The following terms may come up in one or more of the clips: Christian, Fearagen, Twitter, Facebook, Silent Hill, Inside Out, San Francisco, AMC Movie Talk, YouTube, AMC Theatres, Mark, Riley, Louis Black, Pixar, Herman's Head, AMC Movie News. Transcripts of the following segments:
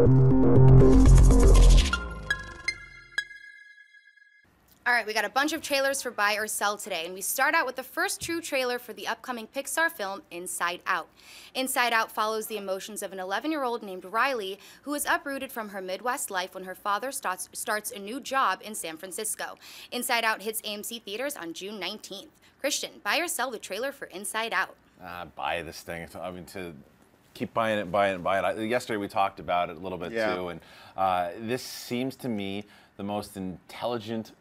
All right, we got a bunch of trailers for buy or sell today, and we start out with the first true trailer for the upcoming Pixar film, Inside Out. Inside Out follows the emotions of an 11-year-old named Riley, who is uprooted from her Midwest life when her father starts a new job in San Francisco. Inside Out hits AMC Theatres on June 19th. Christian, buy or sell the trailer for Inside Out? Buy this thing. I mean, to keep buying it, buying it, buying it. Yesterday we talked about it a little bit, too, and this seems to me the most intelligent,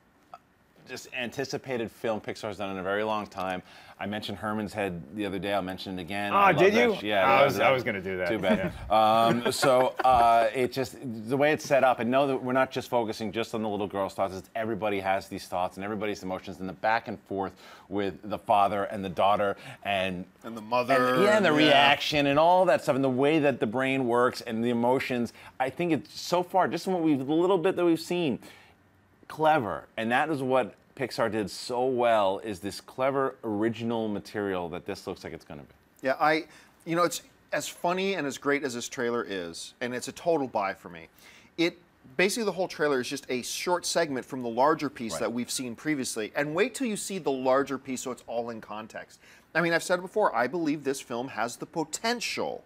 just anticipated film Pixar's done in a very long time. I mentioned Herman's Head the other day. I'll mention it again. Oh, did you? Yeah, I was going to do that. Too bad. Yeah. It just, the way it's set up, and know that we're not just focusing just on the little girl's thoughts. It's everybody has these thoughts and everybody's emotions, and the back and forth with the father and the daughter and the mother. And the reaction and all that stuff, and the way that the brain works and the emotions. I think it's so far, just from what we've, the little bit that we've seen, clever, and that is what Pixar did so well, is this clever original material that this looks like it's going to be. Yeah, you know, it's as funny and as great as this trailer is, and it's a total buy for me. It basically, the whole trailer is just a short segment from the larger piece that we've seen previously, and wait till you see the larger piece so it's all in context. I mean, I've said it before, I believe this film has the potential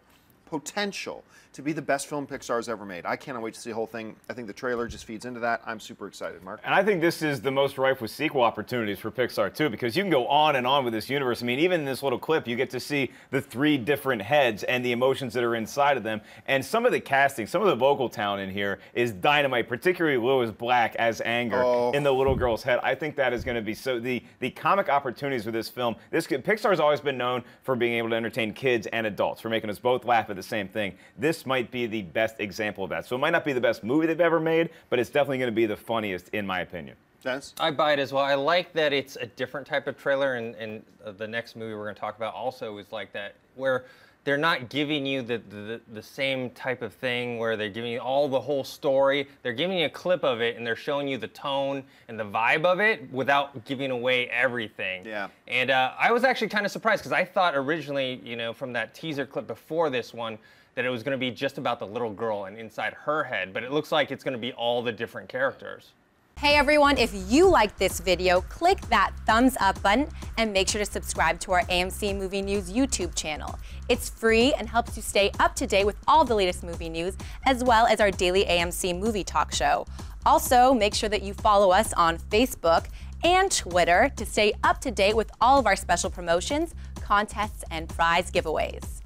to be the best film Pixar has ever made. I cannot wait to see the whole thing. I think the trailer just feeds into that. I'm super excited, Mark. And I think this is the most rife with sequel opportunities for Pixar, too, because you can go on and on with this universe. I mean, even in this little clip, you get to see the three different heads and the emotions that are inside of them. And some of the casting, some of the vocal talent in here is dynamite, particularly Louis Black as anger in the little girl's head. I think that is going to be so. The comic opportunities with this film, Pixar's always been known for being able to entertain kids and adults, for making us both laugh at the same thing. This might be the best example of that. So it might not be the best movie they've ever made, but it's definitely going to be the funniest, in my opinion. Dennis? I buy it as well. I like that it's a different type of trailer, and the next movie we're going to talk about also is like that, where they're not giving you the same type of thing where they're giving you the whole story. They're giving you a clip of it, and they're showing you the tone and the vibe of it without giving away everything. Yeah. And I was actually kind of surprised, because I thought originally, you know, from that teaser clip before this one, that it was going to be just about the little girl and inside her head, but it looks like it's going to be all the different characters. Hey everyone, if you liked this video, click that thumbs up button and make sure to subscribe to our AMC Movie News YouTube channel. It's free and helps you stay up to date with all the latest movie news, as well as our daily AMC Movie Talk show. Also, make sure that you follow us on Facebook and Twitter to stay up to date with all of our special promotions, contests, and prize giveaways.